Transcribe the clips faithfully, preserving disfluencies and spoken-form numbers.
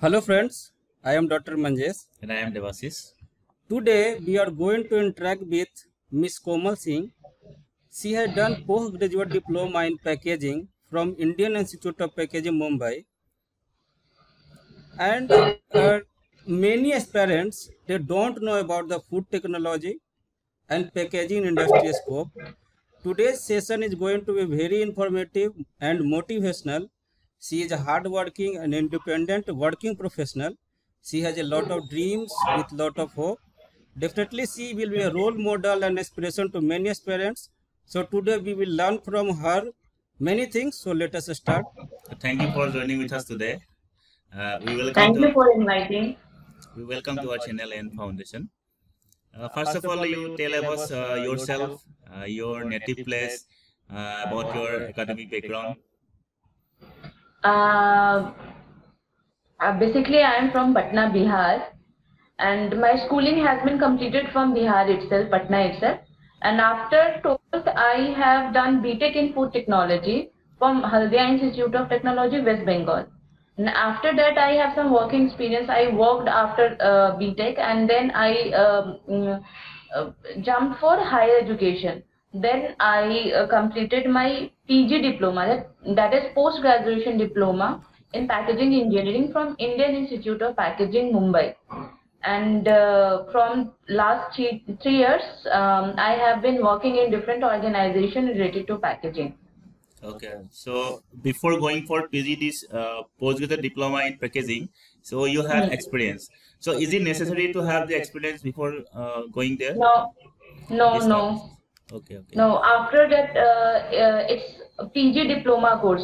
Hello friends, I am Doctor Manjesh. And I am Devasis. Today we are going to interact with Miss Komal Singh. She has done postgraduate diploma in packaging from Indian Institute of Packaging, Mumbai. And uh, many aspirants, they don't know about the food technology and packaging industry scope. Today's session is going to be very informative and motivational. She is a hardworking and independent working professional. She has a lot of dreams with lot of hope. Definitely she will be a role model and inspiration to many aspirants. So today we will learn from her many things. So let us start. Thank you for joining with us today. Uh, we welcome Thank to, you for inviting. We welcome to our channel and foundation. Uh, first, first of all, you tell us uh, yourself, uh, your native place, uh, about your academic background. Uh, uh, basically, I am from Patna, Bihar, and my schooling has been completed from Bihar itself, Patna itself. And after twelfth, I have done BTech in food technology from Haldiram Institute of Technology, West Bengal. And after that, I have some working experience. I worked after uh, BTech, and then I um, uh, jumped for higher education. Then I uh, completed my P G diploma, that, that is post graduation diploma in packaging engineering from Indian Institute of Packaging, Mumbai. And uh, from last three, three years, um, I have been working in different organizations related to packaging. Okay, so before going for P G D's uh, postgraduate diploma in packaging, so you have experience. So is it necessary to have the experience before uh, going there? No, no, it's no. Not. Okay, okay. No, after that, uh, uh, it's a P G diploma course.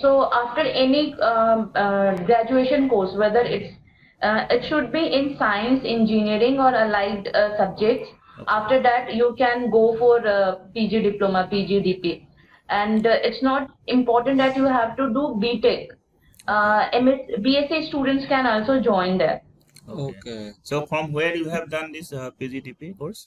So after any um, uh, graduation course, whether it's uh, it should be in science, engineering, or allied uh, subjects. Okay. After that, you can go for uh, P G diploma, P G D P. And uh, it's not important that you have to do BTech. Uh, B S A students can also join there. Okay. Okay. So from where you have done this uh, P G D P course?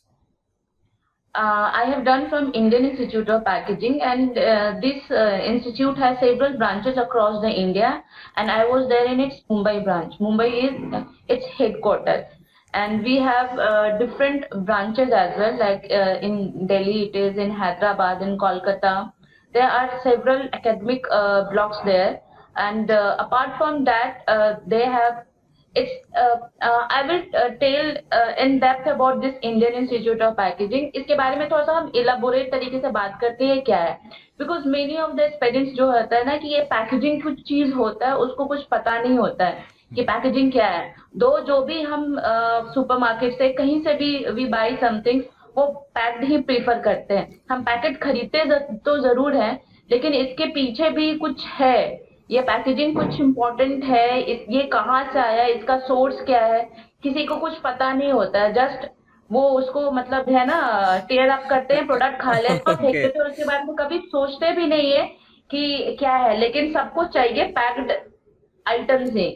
Uh, I have done from Indian Institute of Packaging, and uh, this uh, institute has several branches across the India, and I was there in its Mumbai branch. Mumbai is its headquarters, and we have uh, different branches as well, like uh, in Delhi it is, in Hyderabad, in Kolkata. There are several academic uh, blocks there, and uh, apart from that, uh, they have It's, uh, uh, I will uh, tell uh, in depth about this Indian Institute of Packaging. इसके बारे में थोड़ा सा हम elaborate तरीके से बात करते हैं क्या है, because many of the parents जो होता है ना कि ये packaging कुछ चीज होता है, उसको कुछ पता नहीं होता है कि packaging क्या है. दो जो भी हम uh, supermarket से कहीं से भी we buy something, वो packed ही prefer करते हैं. हम packet खरीदते तो जरूर है, लेकिन इसके पीछे भी कुछ है. ये पैकेजिंग कुछ इम्पोर्टेंट है, ये कहाँ से आया, इसका सोर्स क्या है, किसी को कुछ पता नहीं होता है. जस्ट वो उसको मतलब है ना टेयर अप करते हैं, प्रोडक्ट खा लेते हैं, फेंकते हैं, उसके बाद में कभी सोचते भी नहीं है कि क्या है. लेकिन सबको चाहिए पैक्ड आइटम्स है.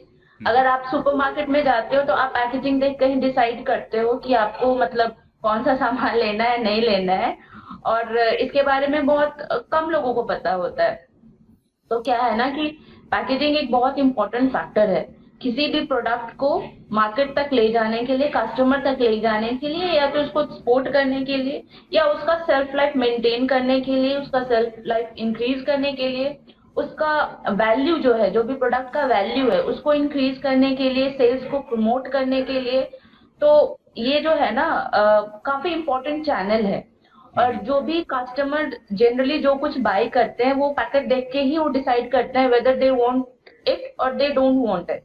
अगर आप सुपरमार्केट में जाते हो तो आप पैकेजिंग देख कर ही डिसाइड करते हो कि आपको मतलब कौन सा सामान लेना है, नहीं लेना है, और इसके बारे में बहुत कम लोगों को पता होता है. तो क्या है ना कि पैकेजिंग एक बहुत इम्पोर्टेंट फैक्टर है किसी भी प्रोडक्ट को मार्केट तक ले जाने के लिए, कस्टमर तक ले जाने के लिए, या तो उसको सपोर्ट करने के लिए, या उसका सेल्फ लाइफ मेंटेन करने के लिए, उसका सेल्फ लाइफ इंक्रीज करने के लिए, उसका वैल्यू जो है, जो भी प्रोडक्ट का वैल्यू है उसको इंक्रीज करने के लिए, सेल्स को प्रमोट करने के लिए. तो ये जो है ना काफी इम्पोर्टेंट चैनल है, और जो भी कस्टमर जनरली जो कुछ बाय करते हैं वो पैकेट देख के ही वो डिसाइड करते हैं whether they want it or they don't want it.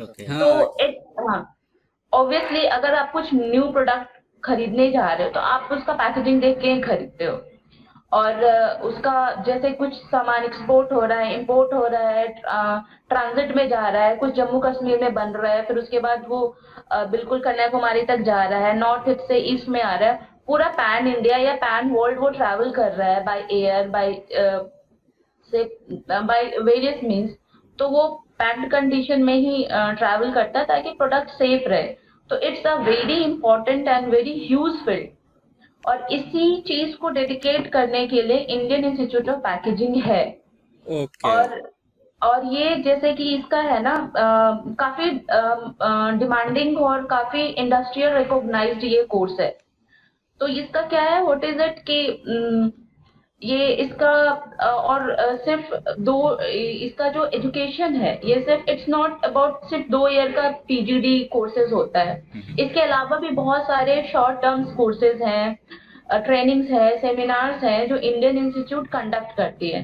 Okay. तो एक हाँ ऑब्वियसली अगर आप कुछ न्यू प्रोडक्ट खरीदने जा रहे हो तो आप उसका पैकेजिंग देख के ही खरीदते हो, और उसका जैसे कुछ सामान एक्सपोर्ट हो रहा है, इम्पोर्ट हो रहा है, ट्रांजिट में जा रहा है, कुछ जम्मू कश्मीर में बन रहा है, फिर उसके बाद वो बिल्कुल कन्याकुमारी तक जा रहा है, नॉर्थ ईस्ट से ईस्ट में आ रहा है, पूरा पैन इंडिया या पैन वर्ल्ड वो ट्रैवल कर रहा है by air, by sea by various means. तो वो पैक्ड कंडीशन में ही ट्रैवल uh, करता है ताकि प्रोडक्ट सेफ रहे. तो it's a very important and very huge field, और इसी चीज को डेडिकेट करने के लिए इंडियन इंस्टीट्यूट ऑफ पैकेजिंग है. Okay. और और ये जैसे कि इसका है ना आ, काफी डिमांडिंग और काफी इंडस्ट्रियल रिकॉग्नाइज्ड ये कोर्स है। तो इसका क्या है, व्हाट इज इट कि ये इसका आ, और आ, सिर्फ दो इसका जो एजुकेशन है ये सिर्फ इट्स नॉट अबाउट सिर्फ दो ईयर का पीजीडी कोर्सेज होता है। इसके अलावा भी बहुत सारे शॉर्ट टर्म्स कोर्सेज हैं, ट्रेनिंग्स है, सेमिनार्स है जो इंडियन इंस्टीट्यूट कंडक्ट करती है।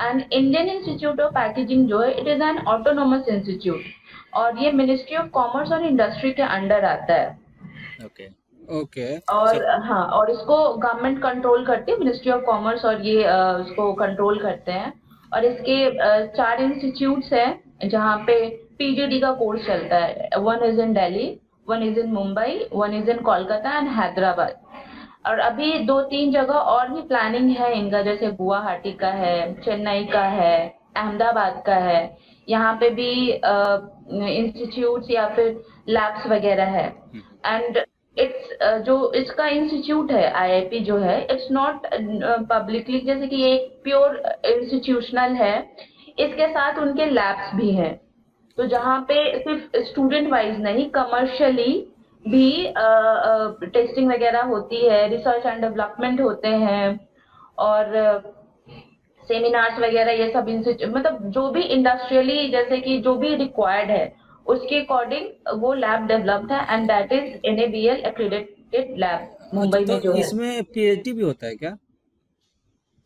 And Indian institute of packaging जो है it is an autonomous institute और ये मिनिस्ट्री ऑफ कॉमर्स और इंडस्ट्री के अंडर आता है। okay. Okay. और so, हाँ, और इसको गवर्नमेंट कंट्रोल करती है, मिनिस्ट्री ऑफ कॉमर्स और ये इसको कंट्रोल करते हैं। और इसके चार इंस्टीट्यूट्स हैं जहाँ पे पीजीडी का कोर्स चलता है। One is in Delhi, one is in Mumbai, one is in Kolkata and Hyderabad. और अभी दो तीन जगह और भी प्लानिंग है इनका, जैसे गुवाहाटी का है, चेन्नई का है, अहमदाबाद का है। यहाँ पे भी इंस्टीट्यूट्स या फिर लैब्स वगैरह है। एंड इट्स uh, जो इसका इंस्टीट्यूट है आईआईपी जो है इट्स नॉट पब्लिकली, जैसे कि एक प्योर इंस्टीट्यूशनल है। इसके साथ उनके लैब्स भी हैं, तो जहाँ पे सिर्फ स्टूडेंट वाइज नहीं, कमर्शियली भी टेस्टिंग uh, वगैरह uh, होती है, रिसर्च एंड डेवलपमेंट होते हैं और सेमिनार्स uh, वगैरह ये सब इंस्टीट्यूट मतलब जो भी इंडस्ट्रियली जैसे कि जो भी रिक्वायर्ड है उसके अकॉर्डिंग वो लैब डेवलप्ड है। And that is N A B L accredited lab Mumbai में जो है। इसमें पीएचडी भी होता है क्या?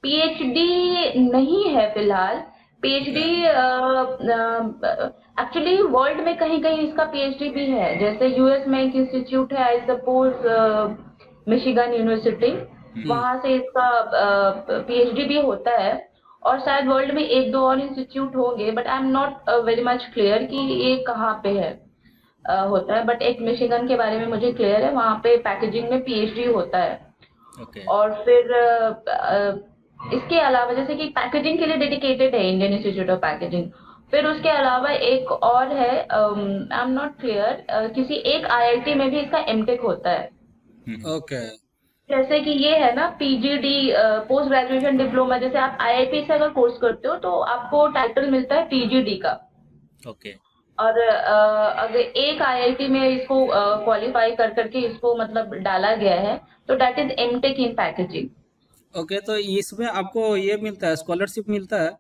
पीएचडी नहीं है फिलहाल। पीएचडी एक्चुअली वर्ल्ड में कहीं कहीं इसका पीएचडी भी है, जैसे यूएस में एक इंस्टीट्यूट है, आई सपोज मिशिगन यूनिवर्सिटी, वहां से इसका पीएचडी uh, भी होता है। और शायद वर्ल्ड में एक दो और इंस्टीट्यूट होंगे, but I am not very much clear कि ये कहाँ पे है uh, होता है। बट एक मिशिगन के बारे में मुझे क्लियर है, वहाँ पे पैकेजिंग में पीएचडी होता है। okay. और फिर uh, uh, इसके अलावा जैसे कि पैकेजिंग के लिए डेडिकेटेड है इंडियन इंस्टीट्यूट ऑफ पैकेजिंग। फिर उसके अलावा एक और है, आई एम नॉट क्लियर, किसी एक आईआईटी में भी इसका एमटेक होता है। Okay okay. जैसे कि ये है ना पीजीडी पोस्ट ग्रेजुएशन डिप्लोमा, जैसे आप आईआईटी से अगर कोर्स करते हो तो आपको टाइटल मिलता है पीजीडी का। Okay okay. और uh, अगर एक आईआईटी में इसको क्वालिफाई uh, कर करके इसको मतलब डाला गया है तो that is MTech in packaging. Okay okay, तो इसमें आपको ये मिलता है, स्कॉलरशिप मिलता है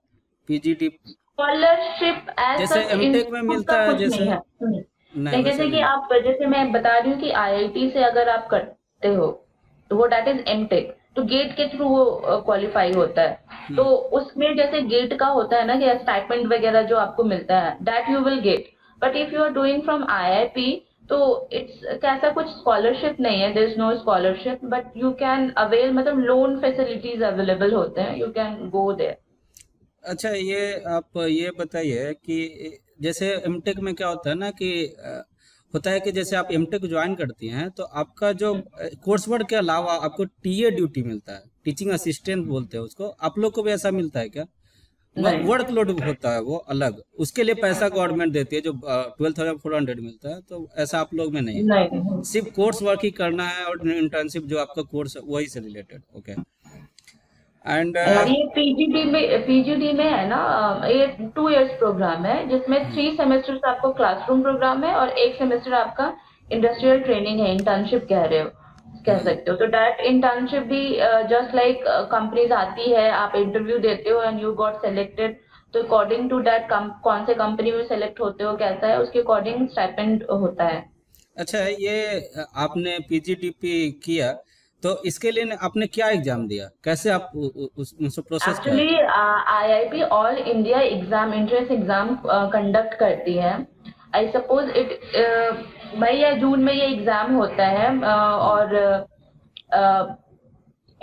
पीजीडी? स्कॉलरशिप जैसे एमटेक में मिलता है जैसे नहीं है। नहीं, नहीं, जैसे कि आप जैसे मैं बता रही हूँ कि आईआईटी से अगर आप करते हो तो वो डेट इज एमटेक, तो गेट के थ्रू वो क्वालिफाई होता है। तो उसमें जैसे गेट का होता है ना कि स्टाइपेंड वगैरह जो आपको मिलता है that you will get, but if you are doing from IIP तो इट्स कैसा कुछ स्कॉलरशिप नहीं है, there is no scholarship, but you can avail मतलब लोन फैसिलिटीज अवेलेबल होते हैं, यू कैन गो देयर। अच्छा, ये आप ये बताइए कि जैसे एमटेक में क्या होता है ना कि होता है कि जैसे आप एमटेक ज्वाइन करती हैं तो आपका जो कोर्स वर्क के अलावा आपको टीए ड्यूटी मिलता है, टीचिंग असिस्टेंट बोलते हैं उसको, आप लोग को भी ऐसा मिलता है क्या? वर्कलोड होता है वो अलग, उसके लिए पैसा गवर्नमेंट देती है जो ट्वेल्व थाउजेंड फोर हंड्रेड मिलता है, तो ऐसा आप लोग में नहीं, नहीं। सिर्फ कोर्स वर्क ही करना है और इंटर्नशिप जो आपका कोर्स है वही से रिलेटेड। ओके एंड ये पीजीडी में पीजीडी में है ना, ये टू इयर्स प्रोग्राम है जिसमें थ्री सेमेस्टर्स आपको क्लासरूम प्रोग्राम है और एक सेमेस्टर आपका इंडस्ट्रियल ट्रेनिंग है, इंटर्नशिप कह रहे हो कह सकते हो। तो डैट इंटर्नशिप भी जस्ट लाइक कंपनीज आती है, आप इंटरव्यू देते हो एंड यू गॉट सेलेक्टेड, तो अकॉर्डिंग टू डैट कौन से कंपनी में सेलेक्ट होते हो कैसा है उसके अकॉर्डिंग स्टाइपेंड होता है। अच्छा, ये आपने पीजीडीपी किया तो इसके लिए आपने क्या एग्जाम दिया, कैसे आप उस, उस process? Actually IIP all India exam entrance exam conduct करती है, आई सपोज इट मई या जून में ये एग्जाम होता है। और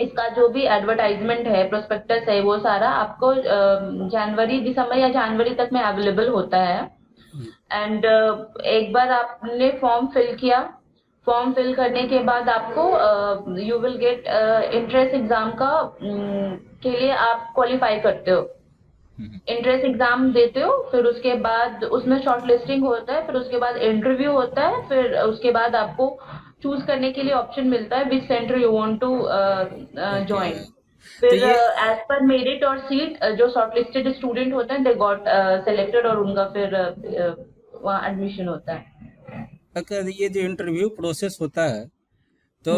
इसका जो भी एडवर्टाइजमेंट है, प्रोस्पेक्टस है, वो सारा आपको जनवरी दिसंबर या जनवरी तक में अवेलेबल होता है। एंड एक बार आपने फॉर्म फिल किया, फॉर्म फिल करने के बाद आपको you will get entrance exam का के लिए आप क्वालिफाई करते हो, एंट्रेंस एग्जाम देते हो, फिर उसके बाद उसमें शॉर्टलिस्टिंग होता है, फिर उसके बाद इंटरव्यू होता है, फिर उसके बाद आपको चूज करने के लिए ऑप्शन मिलता है which centre you want to join. फिर एज पर मेरिट और सीट जो शॉर्टलिस्टेड स्टूडेंट होते हैं दे गॉट सेलेक्टेड और उनका फिर uh, वहाँ एडमिशन होता है। अगर ये जो इंटरव्यू प्रोसेस होता है तो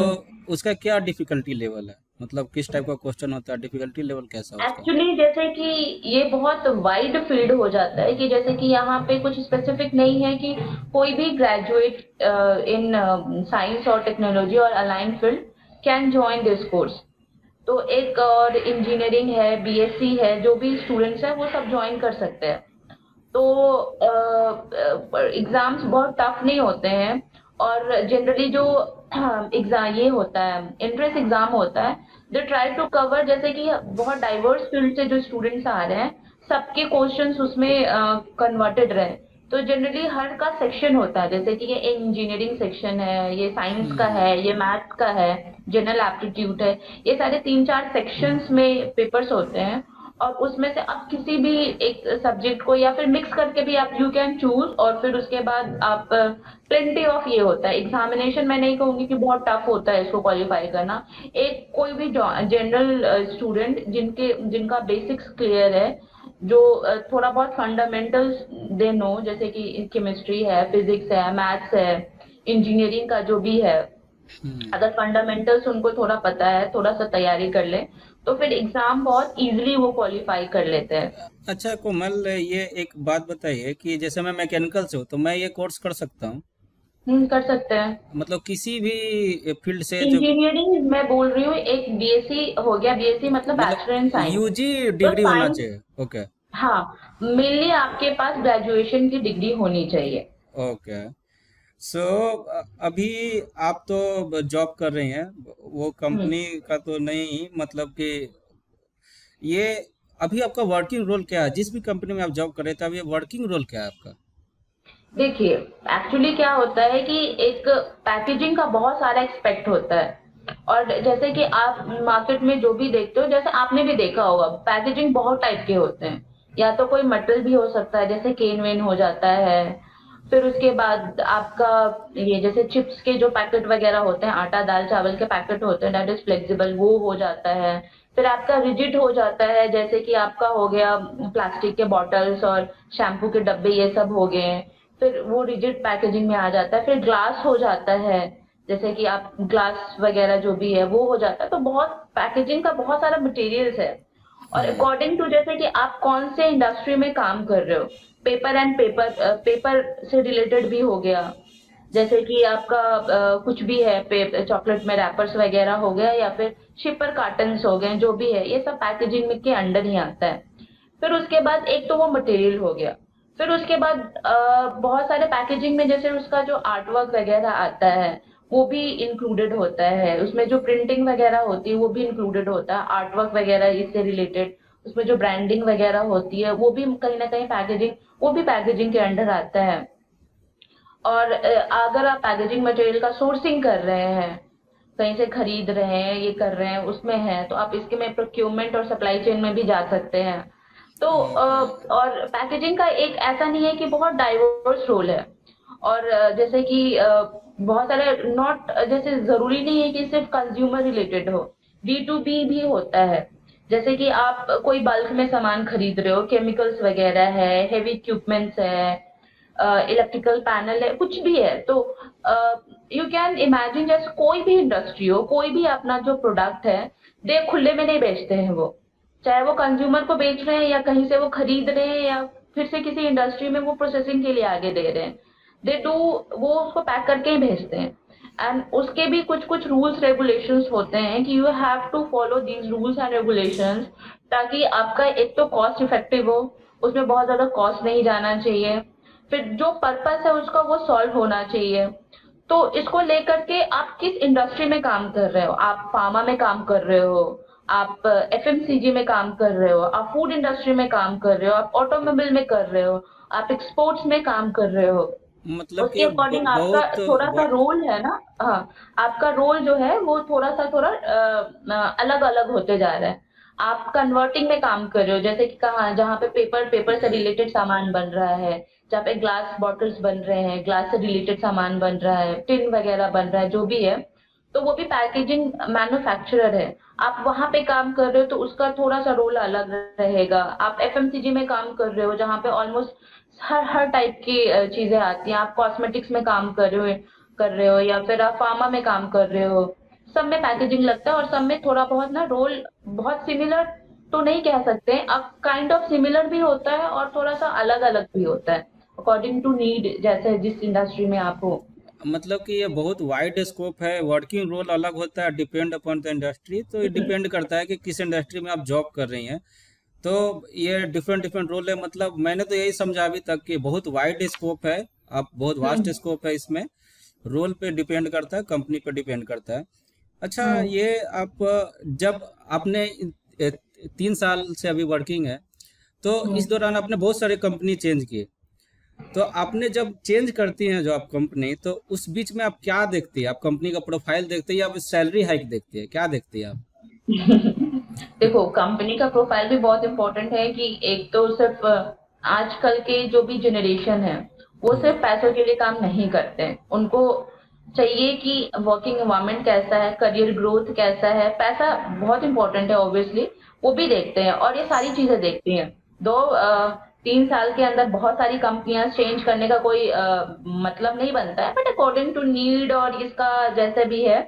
उसका क्या डिफिकल्टी लेवल है, मतलब किस टाइप का क्वेश्चन होता है, डिफिकल्टी लेवल कैसा होता है? एक्चुअली जैसे कि ये बहुत वाइड फील्ड हो जाता है कि जैसे कि यहाँ पे कुछ स्पेसिफिक नहीं है कि कोई भी ग्रेजुएट इन साइंस और टेक्नोलॉजी और align field can join this course. तो एक और इंजीनियरिंग है, बीएससी है, जो भी स्टूडेंट्स हैं वो सब ज्वाइन कर सकते हैं। तो एग्जाम्स बहुत टफ नहीं होते हैं और जनरली जो एग्जाम ये होता है एंट्रेंस एग्जाम होता है दे ट्राई टू कवर, जैसे कि बहुत डाइवर्स फील्ड से जो स्टूडेंट्स आ रहे हैं सबके क्वेश्चंस उसमें कन्वर्टेड uh, रहे। तो जनरली हर का सेक्शन होता है, जैसे कि ये इंजीनियरिंग सेक्शन है, ये साइंस का है, ये मैथ्स का है, जनरल एप्टीट्यूड है, ये सारे तीन चार सेक्शंस में पेपर्स होते हैं और उसमें से आप किसी भी एक सब्जेक्ट को या फिर मिक्स करके भी आप यू कैन चूज। और फिर उसके बाद आप प्लेंटी ऑफ ये होता है एग्जामिनेशन, मैं नहीं कहूँगी कि बहुत टफ होता है इसको क्वालिफाई करना। एक कोई भी जनरल स्टूडेंट जिनके जिनका बेसिक्स क्लियर है, जो थोड़ा बहुत फंडामेंटल्स दे नो, जैसे कि केमिस्ट्री है, फिजिक्स है, मैथ्स है, इंजीनियरिंग का जो भी है, अगर फंडामेंटल्स उनको थोड़ा पता है, थोड़ा सा तैयारी कर ले तो फिर एग्जाम बहुत इजीली वो क्वालिफाई कर लेते हैं। अच्छा कोमल, ये एक बात बताइए कि जैसे मैं मैकेनिकल से हूँ तो मैं ये कोर्स कर सकता हूँ? कर सकते हैं, मतलब किसी भी फील्ड से। इंजीनियरिंग मैं बोल रही हूँ, एक बीएससी हो गया, बीएससी मतलब bachelor in science, UG degree होना चाहिए। ओके, हाँ, मेनली आपके पास ग्रेजुएशन की डिग्री होनी चाहिए। ओके, सो so, अभी आप तो जॉब कर रही हैं, वो कंपनी का तो नहीं, मतलब कि ये अभी आपका वर्किंग रोल क्या है, जिस भी कंपनी में आप जॉब कर रहे थे अभी वर्किंग रोल क्या है आपका? देखिए एक्चुअली क्या होता है कि एक पैकेजिंग का बहुत सारा एक्सपेक्ट होता है और जैसे कि आप मार्केट में जो भी देखते हो, जैसे आपने भी देखा होगा पैकेजिंग बहुत टाइप के होते हैं, या तो कोई मेटल भी हो सकता है जैसे केन वेन हो जाता है, फिर उसके बाद आपका ये जैसे चिप्स के जो पैकेट वगैरह होते हैं, आटा दाल चावल के पैकेट होते हैं, दैट इज फ्लेक्सिबल, वो हो जाता है। फिर आपका रिजिड हो जाता है, जैसे कि आपका हो गया प्लास्टिक के बॉटल्स और शैम्पू के डब्बे, ये सब हो गए, फिर वो रिजिड पैकेजिंग में आ जाता है। फिर ग्लास हो जाता है, जैसे कि आप ग्लास वगैरह जो भी है वो हो जाता है। तो बहुत पैकेजिंग का बहुत सारा मटेरियल्स है और अकॉर्डिंग टू जैसे कि आप कौन से इंडस्ट्री में काम कर रहे हो, पेपर एंड पेपर पेपर से रिलेटेड भी हो गया, जैसे कि आपका uh, कुछ भी है, चॉकलेट में रैपर्स वगैरह हो गया या फिर शिपर कार्टन्स हो गए, जो भी है ये सब पैकेजिंग के अंडर ही आता है। फिर उसके बाद एक तो वो मटेरियल हो गया, फिर उसके बाद uh, बहुत सारे पैकेजिंग में जैसे उसका जो आर्टवर्क वगैरह आता है वो भी इंक्लूडेड होता है, उसमें जो प्रिंटिंग वगैरह होती है वो भी इंक्लूडेड होता है, आर्टवर्क वगैरह इससे रिलेटेड, उसमें जो ब्रांडिंग वगैरह होती है वो भी कहीं ना कहीं पैकेजिंग, वो भी पैकेजिंग के अंडर आता है। और अगर आप पैकेजिंग मटेरियल का सोर्सिंग कर रहे हैं, कहीं से खरीद रहे हैं, ये कर रहे हैं, उसमें है तो आप इसके में प्रोक्योरमेंट और सप्लाई चेन में भी जा सकते हैं। तो और पैकेजिंग का एक ऐसा नहीं है कि बहुत डाइवर्स रोल है और जैसे कि बहुत सारे नॉट, जैसे जरूरी नहीं है कि सिर्फ कंज्यूमर रिलेटेड हो, डी टू बी भी होता है, जैसे कि आप कोई बल्क में सामान खरीद रहे हो, केमिकल्स वगैरह है, हेवी इक्विपमेंट्स है, इलेक्ट्रिकल पैनल है, कुछ भी है। तो यू कैन इमेजिन जैसे कोई भी इंडस्ट्री हो, कोई भी अपना जो प्रोडक्ट है दे खुले में नहीं बेचते हैं, वो चाहे वो कंज्यूमर को बेच रहे हैं या कहीं से वो खरीद रहे हैं या फिर से किसी इंडस्ट्री में वो प्रोसेसिंग के लिए आगे दे रहे हैं, दे डू वो उसको पैक करके ही भेजते हैं। एंड उसके भी कुछ कुछ रूल्स रेगुलेशंस होते हैं कि you have to follow these rules and regulations, ताकि आपका एक तो कॉस्ट इफेक्टिव हो, उसमें बहुत ज़्यादा कॉस्ट नहीं जाना चाहिए, फिर जो पर्पस है उसका वो सॉल्व होना चाहिए। तो इसको लेकर के आप किस इंडस्ट्री में काम कर रहे हो, आप फार्मा में काम कर रहे हो, आप एफएमसीजी में काम कर रहे हो, आप फूड इंडस्ट्री में काम कर रहे हो, आप ऑटोमोबाइल में कर रहे हो, आप एक्सपोर्ट्स में काम कर रहे हो, मतलब उसके अकॉर्डिंग आपका थोड़ा सा रोल है ना। हाँ, आपका रोल जो है वो थोड़ा सा थोड़ा अलग अलग होते जा रहा है। आप कन्वर्टिंग में काम कर रहे हो, जैसे कि कहा जहाँ पे पेपर पेपर से रिलेटेड सामान बन रहा है, जहाँ पे ग्लास बॉटल्स बन रहे हैं, ग्लास से रिलेटेड सामान बन रहा है, टिन वगैरह बन रहा है, जो भी है, तो वो भी पैकेजिंग मैन्युफैक्चरर है, आप वहाँ पे काम कर रहे हो तो उसका थोड़ा सा रोल अलग रहेगा। आप एफएमसीजी में काम कर रहे हो जहाँ पे ऑलमोस्ट हर हर टाइप की चीजें आती हैं, आप कॉस्मेटिक्स में काम कर रहे हो कर रहे हो या फिर आप फार्मा में काम कर रहे हो, सब में पैकेजिंग लगता है और सब में थोड़ा बहुत ना रोल बहुत सिमिलर तो नहीं कह सकते, अब काइंड ऑफ सिमिलर भी होता है और थोड़ा सा अलग अलग भी होता है अकॉर्डिंग टू नीड, जैसे जिस इंडस्ट्री में आप हो। मतलब कि ये बहुत वाइड स्कोप है, वर्किंग रोल अलग होता है डिपेंड अपॉन द इंडस्ट्री, तो ये डिपेंड करता है कि किस इंडस्ट्री में आप जॉब कर रही हैं, तो ये डिफरेंट डिफरेंट रोल है। मतलब मैंने तो यही समझा अभी तक कि बहुत वाइड स्कोप है, आप बहुत वास्ट स्कोप है, इसमें रोल पे डिपेंड करता है, कंपनी पे डिपेंड करता है। अच्छा, ये आप जब आपने तीन साल से अभी वर्किंग है तो इस दौरान आपने बहुत सारे कंपनी चेंज किए, तो आपने जब चेंज करती हैं जो आप कंपनी, तो उस बीच में आप क्या देखती है? आप कंपनी का प्रोफाइल देखते हैं या आप सैलरी हाइक देखती है, क्या देखती है आप? देखो, कंपनी का प्रोफाइल भी बहुत इम्पोर्टेंट है कि एक तो सिर्फ आजकल के जो भी जनरेशन है वो सिर्फ पैसों के लिए काम नहीं करते हैं, उनको चाहिए कि वर्किंग एनवायरमेंट कैसा है, करियर ग्रोथ कैसा है। पैसा बहुत इम्पोर्टेंट है ऑब्वियसली, वो भी देखते हैं और ये सारी चीजें देखती हैं। दो आ, तीन साल के अंदर बहुत सारी कंपनियां चेंज करने का कोई आ, मतलब नहीं बनता है, बट अकॉर्डिंग टू नीड और इसका जैसे भी है,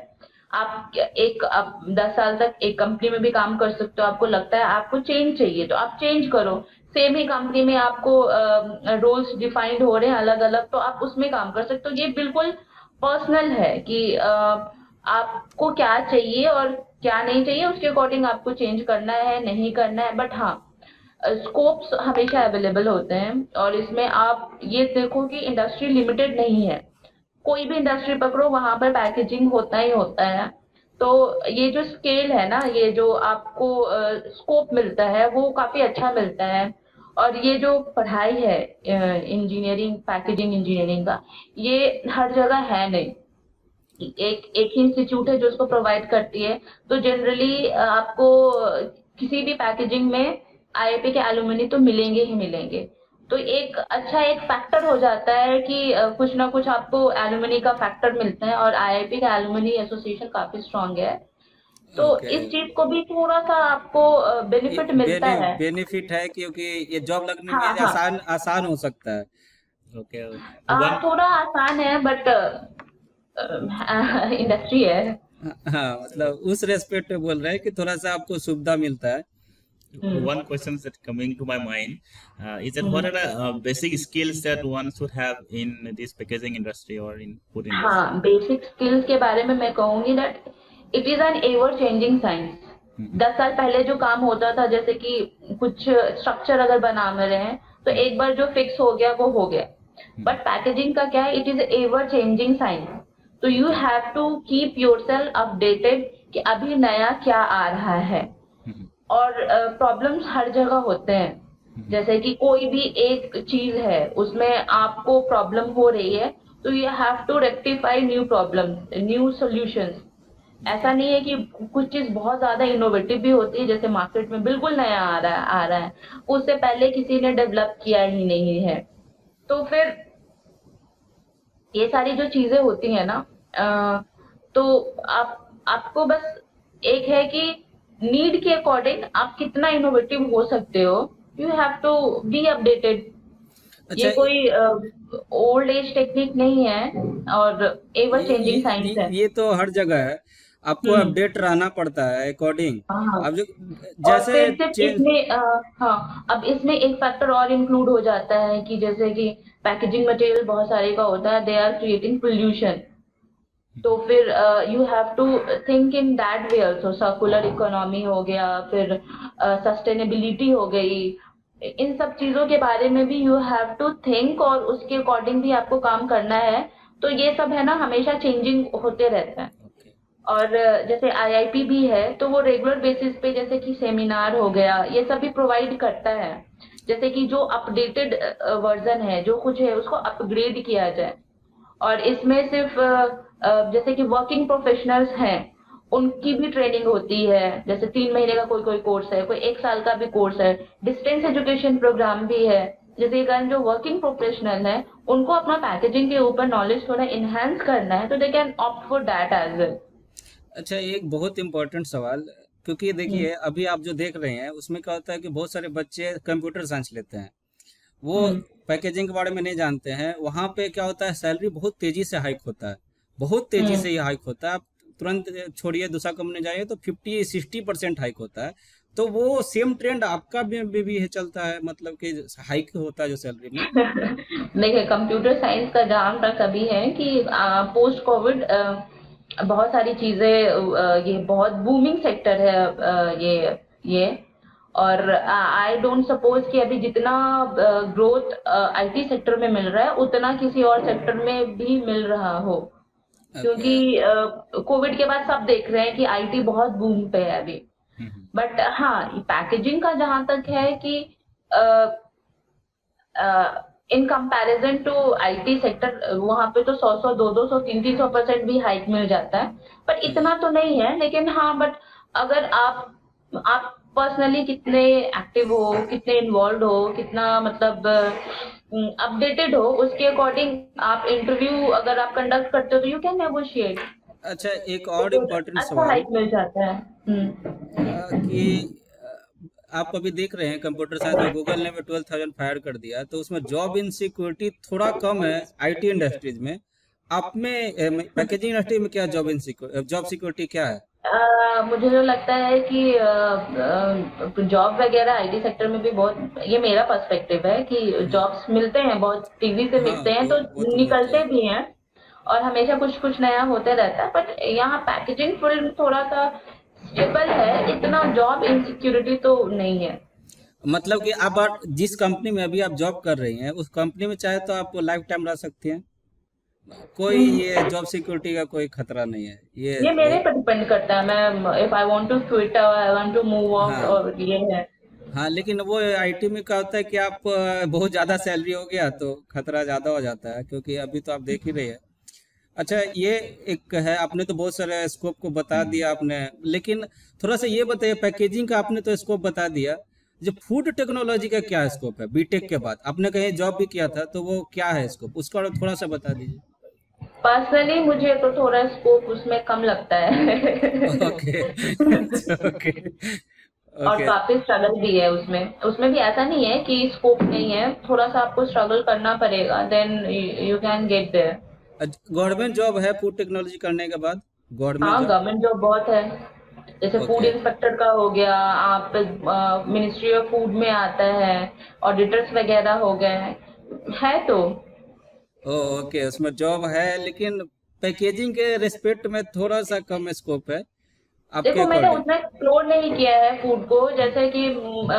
आप एक आप दस साल तक एक कंपनी में भी काम कर सकते हो, आपको लगता है आपको चेंज चाहिए तो आप चेंज करो। सेम ही कंपनी में आपको रोल्स डिफाइंड हो रहे हैं अलग अलग, तो आप उसमें काम कर सकते हो। ये बिल्कुल पर्सनल है कि आ, आपको क्या चाहिए और क्या नहीं चाहिए, उसके अकॉर्डिंग आपको चेंज करना है नहीं करना है, बट हाँ स्कोप्स हमेशा अवेलेबल होते हैं। और इसमें आप ये देखो कि इंडस्ट्री लिमिटेड नहीं है, कोई भी इंडस्ट्री पकड़ो वहां पर पैकेजिंग होता ही होता है। तो ये जो स्केल है ना, ये जो आपको स्कोप मिलता है वो काफी अच्छा मिलता है। और ये जो पढ़ाई है इंजीनियरिंग, पैकेजिंग इंजीनियरिंग का, ये हर जगह है नहीं, एक एक ही इंस्टीट्यूट है जो उसको प्रोवाइड करती है। तो जनरली आपको किसी भी पैकेजिंग में आईआईपी के एलुमनी तो मिलेंगे ही मिलेंगे, तो एक अच्छा एक फैक्टर हो जाता है कि कुछ ना कुछ आपको एलुमनी का फैक्टर मिलता है। और आईआईपी का एलुमनी एसोसिएशन काफी स्ट्रांग है, तो okay. इस चीज को भी थोड़ा सा आपको बेनिफिट मिलता बेनि, है बेनिफिट है क्योंकि ये जॉब लगने हाँ, में हाँ, आसान आसान हो सकता है। okay, okay. आ, थोड़ा आसान है बट इंडस्ट्री है हाँ, मतलब उस रेस्पेक्ट में बोल रहे हैं कि थोड़ा सा आपको सुविधा मिलता है। One question that coming to my mind uh, is that what are the uh, basic skills that one should have in this packaging industry or in food industry? हाँ, basic skills के बारे में मैं कहूँगी that it is an ever changing science. दस साल पहले जो काम होता था, जैसे कि कुछ स्ट्रक्चर अगर बना रहे हैं तो एक बार जो फिक्स हो गया वो हो गया, बट पैकेजिंग का क्या है, it is ever changing science. तो you have to keep yourself updated कि अभी नया क्या आ रहा है। और प्रॉब्लम्स uh, हर जगह होते हैं, जैसे कि कोई भी एक चीज है उसमें आपको प्रॉब्लम हो रही है तो you have to rectify new problem new solutions. ऐसा नहीं है कि कुछ चीज बहुत ज्यादा इनोवेटिव भी होती है, जैसे मार्केट में बिल्कुल नया आ रहा है आ रहा है उससे पहले किसी ने डेवलप किया ही नहीं है, तो फिर ये सारी जो चीजें होती है ना uh, तो आप आपको बस एक है कि नीड के अकॉर्डिंग आप कितना इनोवेटिव हो सकते हो, you have to be updated. ये कोई ओल्ड एज टेक्निक नहीं है और एवर चेंजिंग साइंस है, ये तो हर जगह है, आपको अपडेट रहना पड़ता है अकॉर्डिंग। अब जैसे इसमें हाँ, अब इसमें एक फैक्टर और इंक्लूड हो जाता है कि जैसे कि पैकेजिंग मटेरियल बहुत सारे का होता है, दे आर क्रिएटिंग पोल्यूशन, तो फिर you have to think in that way also. Circular economy हो गया, फिर सस्टेनेबिलिटी uh, हो गई, इन सब चीजों के बारे में भी यू हैव टू थिंक और उसके अकॉर्डिंग भी आपको काम करना है। तो ये सब है ना, हमेशा चेंजिंग होते रहता है। okay. और जैसे आईआईपी भी है तो वो रेगुलर बेसिस पे जैसे कि सेमिनार हो गया ये सब भी प्रोवाइड करता है, जैसे कि जो अपडेटेड वर्जन है जो कुछ है उसको अपग्रेड किया जाए। और इसमें सिर्फ uh, Uh, जैसे कि वर्किंग प्रोफेशनल्स हैं उनकी भी ट्रेनिंग होती है, जैसे तीन महीने का कोई कोई कोर्स है, कोई एक साल का भी कोर्स है, डिस्टेंस एजुकेशन प्रोग्राम भी है, जिसके कारण जो वर्किंग प्रोफेशनल है उनको अपना पैकेजिंग के ऊपर नॉलेज थोड़ा इनहेंस करना है तो they can opt for that as well. अच्छा, एक बहुत इम्पोर्टेंट सवाल, क्योंकि देखिए अभी आप जो देख रहे हैं उसमें क्या होता है कि बहुत सारे बच्चे कंप्यूटर साइंस लेते हैं, वो पैकेजिंग के बारे में नहीं जानते हैं। वहाँ पे क्या होता है, सैलरी बहुत तेजी से हाइक होता है, बहुत तेजी से ही हाइक होता है। आप तुरंत छोड़िए दूसरा कंपनी जाइए तो फिफ्टी सिक्सटी परसेंट हाइक होता है। तो वो सेम ट्रेंड आपका भी, भी, भी है, चलता है, मतलब कि हाइक होता है जो सैलरी में। देखिए कंप्यूटर साइंस का जहाँ तक अभी है कि आ, पोस्ट कोविड बहुत सारी चीजें, ये बहुत बूमिंग सेक्टर है आ, ये ये और आई डोंट सपोज कि अभी जितना ग्रोथ आईटी सेक्टर में मिल रहा है उतना किसी और सेक्टर में भी मिल रहा हो। okay. क्योंकि कोविड के बाद सब देख रहे हैं कि आईटी बहुत बूम पे है अभी। बट हाँ, पैकेजिंग का जहां तक है कि in comparison to IT sector वहां पे तो सौ सौ दो दो सौ तीन तीन सौ परसेंट भी हाइक मिल जाता है, बट इतना तो नहीं है। लेकिन हाँ, बट अगर आप आप पर्सनली कितने एक्टिव हो, कितने इन्वॉल्व हो, कितना मतलब अपडेटेड हो, उसके अकॉर्डिंग आप इंटरव्यू अगर आप कंडक्ट करते हो तो यू कैन नेगोशिएट। अच्छा, एक और इम्पोर्टेंट सवाल, हाइक मिल जाता है कि आप अभी देख रहे हैं कंप्यूटर साइंस में गूगल ने भी ट्वेल्व थाउजेंड फायर कर दिया, तो उसमें जॉब इनसिक्योरिटी थोड़ा कम है आईटी इंडस्ट्रीज में। आप में पैकेजिंग इंडस्ट्री में क्या जॉब इनसिक्योरिटी, जॉब सिक्योरिटी क्या है? आ, मुझे जो लगता है कि जॉब वगैरह आईटी सेक्टर में भी बहुत, ये मेरा पर्सपेक्टिव है कि जॉब्स मिलते हैं, बहुत तेजी से मिलते हैं, तो निकलते भी हैं और हमेशा कुछ कुछ नया होते रहता है। बट यहाँ पैकेजिंग फील्ड थोड़ा सा स्टेबल है, इतना जॉब इनसिक्योरिटी तो नहीं है। मतलब कि आप जिस कंपनी में अभी आप जॉब कर रही हैं उस कंपनी में चाहे तो आप लाइफ टाइम रह सकती हैं, कोई ये जॉब सिक्योरिटी का कोई खतरा नहीं है। ये ये मेरे पर डिपेंड करता है, मैं if I want to quit और I want to move on और ये है। हाँ, लेकिन वो आईटी में क्या होता है कि आप बहुत ज्यादा सैलरी हो गया तो खतरा ज्यादा हो जाता है, क्योंकि अभी तो आप देख ही रहे हैं। अच्छा, ये एक है, आपने तो बहुत सारे स्कोप को बता दिया आपने, लेकिन थोड़ा सा ये बताइए, पैकेजिंग का आपने तो स्कोप बता दिया, जो फूड टेक्नोलॉजी का क्या स्कोप है? बीटेक के बाद आपने कहीं जॉब भी किया था, तो वो क्या है स्कोप, उसका थोड़ा सा बता दीजिए। पर्सनली मुझे तो थोड़ा स्कोप उसमें कम लगता है। ओके ओके और काफी स्ट्रगल भी है उसमें। उसमें भी ऐसा नहीं है कि स्कोप नहीं है, थोड़ा सा आपको स्ट्रगल करना पड़ेगा, then you can get there. Government job है फूड टेक्नोलॉजी करने के बाद? गवर्नमेंट गवर्नमेंट जॉब बहुत है, जैसे फूड okay. इंस्पेक्टर का हो गया, आप मिनिस्ट्री ऑफ फूड में आता है, ऑडिटर्स वगैरह हो गए है। तो ओके okay, उसमें जॉब है, लेकिन पैकेजिंग के रिस्पेक्ट में थोड़ा सा कम स्कोप है। देखो मैंने उतना एक्सप्लोर नहीं किया है फूड को, जैसे कि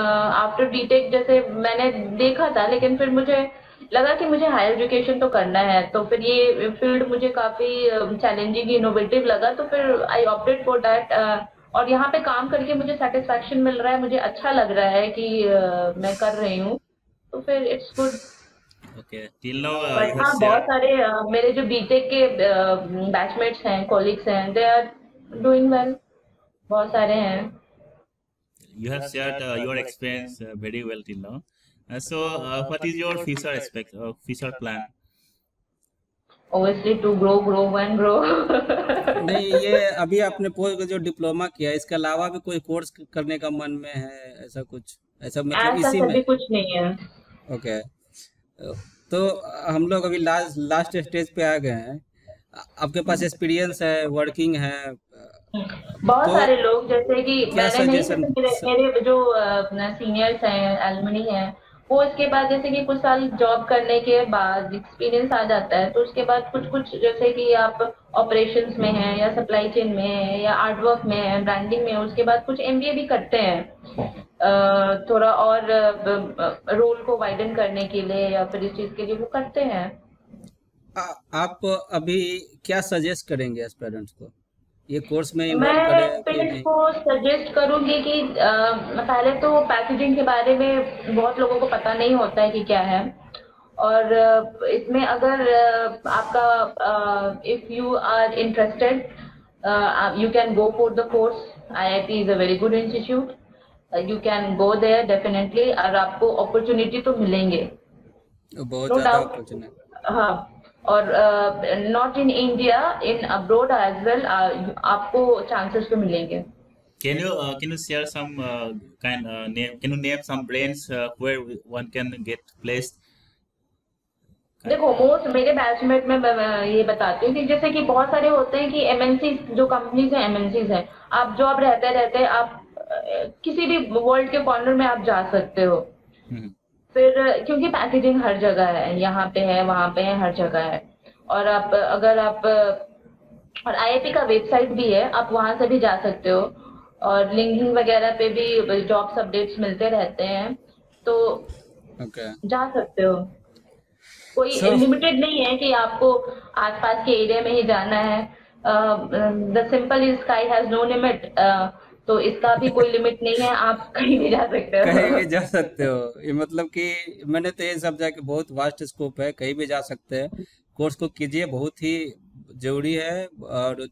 आफ्टर बीटेक जैसे मैंने देखा था, लेकिन फिर मुझे लगा कि मुझे हायर एजुकेशन तो करना है, तो फिर ये फील्ड मुझे काफी चैलेंजिंग इनोवेटिव लगा, तो फिर आई ऑप्टेड फॉर दैट। और यहाँ पे काम करके मुझे सेटिस्फेक्शन मिल रहा है, मुझे अच्छा लग रहा है कि uh, मैं कर रही हूँ, तो फिर it's good. Okay, till now बहुत सारे uh, मेरे जो बीटेक के बैचमेट्स uh, हैं, कॉलिग्स हैं, दे आर डूइंग वेल, बहुत सारे हैं। You have shared your experience very well till now. So, uh, what is your future aspect, uh, future plan? Obviously to grow, grow and grow. नहीं, ये अभी आपने post का जो डिप्लोमा किया, इसके अलावा भी कोई कोर्स करने का मन में है, ऐसा कुछ? ऐसा मतलब इसी में कुछ नहीं है। Okay okay. तो हम लोग अभी लास्ट लास्ट स्टेज पे आ गए हैं। आपके पास एक्सपीरियंस है, वर्किंग है, बहुत तो सारे लोग, जैसे कि मैंने मेरे, मेरे जो सीनियर्स हैं, एलुमनी हैं, वो इसके बाद जैसे कि कुछ साल जॉब करने के बाद एक्सपीरियंस आ जाता है, तो उसके बाद कुछ कुछ जैसे कि आप ऑपरेशंस में हैं या सप्लाई चेन में हैं या आर्टवर्क में हैं, ब्रांडिंग में, उसके बाद कुछ एमबीए भी करते हैं थोड़ा और रोल को वाइडन करने के लिए या फिर इस चीज के लिए वो करते हैं। आ, आप अभी क्या सजेस्ट करेंगे स्टूडेंट्स को, ये कोर्स में मैं पेरेंट्स को सजेस्ट करूंगी कि आ, पहले तो पैकेजिंग के बारे में बहुत लोगों को पता नहीं होता है कि क्या है, और इसमें अगर आपका if you are interested you can go for the course. IIP is a very good institute, you can go there definitely, और आपको अपॉर्चुनिटी तो मिलेंगे बहुत ज्यादा अपॉर्चुनिटी। हाँ, और not in India, in abroad as well आपको चांसेस तो मिलेंगे. Can you uh, can you share some uh, kind uh, name? Can you name some brands uh, where one can get placed? देखो most मेरे batchmate में ये बताती हूँ कि जैसे कि बहुत सारे होते हैं कि एमएनसी जो कंपनीज हैं, एमएनसीज हैं, आप जॉब रहते रहते आप किसी भी वर्ल्ड के कॉर्नर में आप जा सकते हो. फिर क्योंकि पैकेजिंग हर जगह है, यहाँ पे है, वहाँ पे है, हर जगह है. और आप अगर आप और आईआईपी का वेबसाइट भी है, आप वहाँ से भी जा सकते हो और लिंक्डइन वगैरह पे भी जॉब्स अपडेट्स मिलते रहते हैं, तो okay. जा सकते हो. कोई लिमिटेड so, नहीं है कि आपको आसपास के एरिया में ही जाना है. The simple is sky has no limit, तो इसका भी कोई लिमिट नहीं है, आप कहीं भी जा सकते हो, कहीं भी जा सकते हो. ये मतलब कि मैंने तो ये समझा कि बहुत वास्ट स्कोप है, कहीं भी जा सकते हैं. कोर्स को कीजिए, बहुत ही जरूरी है और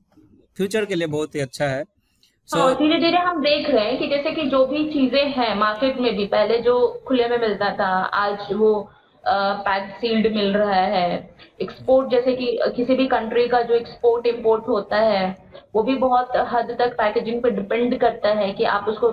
फ्यूचर के लिए बहुत ही अच्छा है. हाँ, धीरे धीरे हम देख रहे हैं कि जैसे कि जो भी चीजें हैं मार्केट में, भी पहले जो खुले में मिलता था आज वो पैक सील्ड मिल रहा है. एक्सपोर्ट जैसे कि किसी भी कंट्री का जो एक्सपोर्ट इंपोर्ट होता है वो भी बहुत हद तक पैकेजिंग पे डिपेंड करता है कि आप उसको,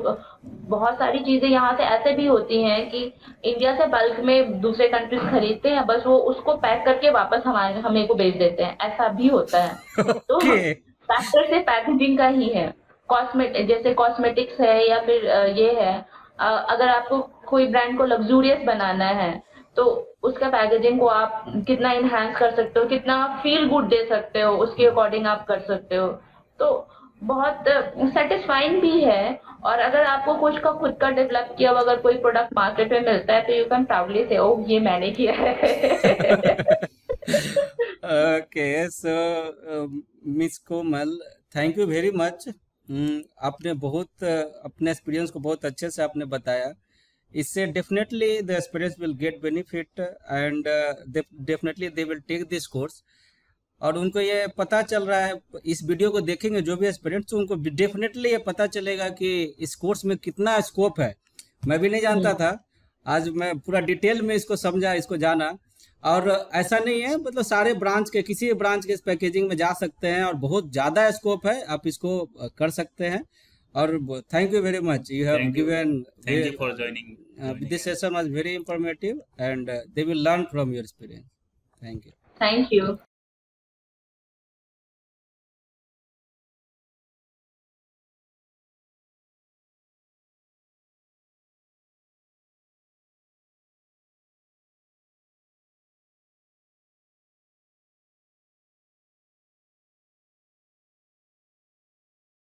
बहुत सारी चीजें यहाँ से ऐसे भी होती हैं कि इंडिया से बल्क में दूसरे कंट्रीज खरीदते हैं, बस वो उसको पैक करके वापस हमारे हमें को भेज देते हैं, ऐसा भी होता है. okay. तो फैक्टर से पैकेजिंग का ही है. कॉस्मेटिक जैसे कॉस्मेटिक्स है या फिर ये है, अगर आपको कोई ब्रांड को लग्जूरियस बनाना है तो उसका पैकेजिंग को आप कितना इनहैंस कर सकते हो, कितना फील गुड दे सकते हो, उसके अकॉर्डिंग आप कर सकते हो. तो बहुत सेटिस्फाइंग भी है. और अगर आपको कुछ का खुद का डेवलप किया हुआ अगर कोई प्रोडक्ट मार्केट में मिलता है तो यू कैन प्राउडली से ओ ये मैंने किया है. Okay, so miss Komal, thank you very much. आपने बहुत अपने एक्सपीरियंस को बहुत अच्छे से आपने बताया. इससे definitely the students will get benefit and definitely they will take this course. और उनको ये पता चल रहा है, इस वीडियो को देखेंगे जो भी स्टूडेंट्स, उनको डेफिनेटली ये पता चलेगा कि इस कोर्स में कितना स्कोप है. मैं भी नहीं जानता था, आज मैं पूरा डिटेल में इसको समझा, इसको जाना. और ऐसा नहीं है मतलब सारे ब्रांच के, किसी भी ब्रांच के इस पैकेजिंग में जा सकते हैं और बहुत ज़्यादा स्कोप है, आप इसको कर सकते हैं. और thank you very much, you have given, thank you for joining. This session was very informative and they will learn from your experience. Thank you. Thank you.